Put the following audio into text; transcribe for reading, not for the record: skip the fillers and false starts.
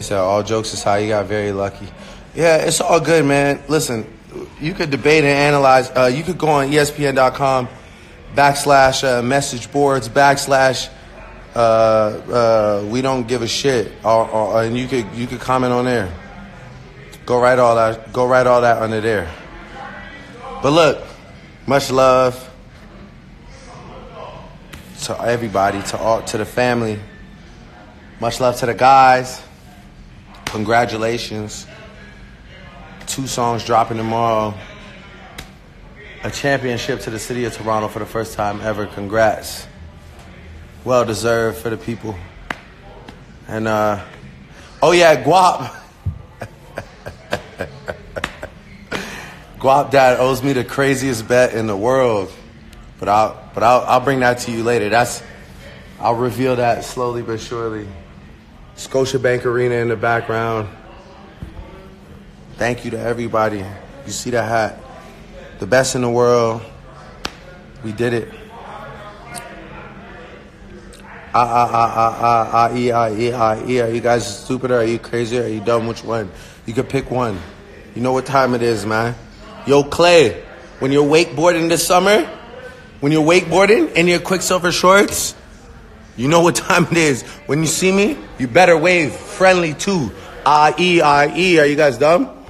So all jokes aside, you got very lucky. Yeah, it's all good, man. Listen, you could debate and analyze. You could go on ESPN.com /message boards / we don't give a shit, and you could comment on there. Go write all that under there. But look, much love to everybody, to the family. Much love to the guys. Congratulations. 2 songs dropping tomorrow. A championship to the city of Toronto for the first time ever. Congrats. Well deserved for the people. And, oh yeah, Guap. Guap Dad owes me the craziest bet in the world. But I'll bring that to you later. I'll reveal that slowly but surely. Scotiabank Arena in the background. Thank you to everybody. You see that hat? The best in the world. We did it. Are you guys stupid? Are you crazy? Are you dumb? Which one? You could pick one. You know what time it is, man. Yo, Clay, when you're wakeboarding this summer, when you're wakeboarding in your Quicksilver shorts, you know what time it is. When you see me, you better wave friendly too. Are you guys dumb?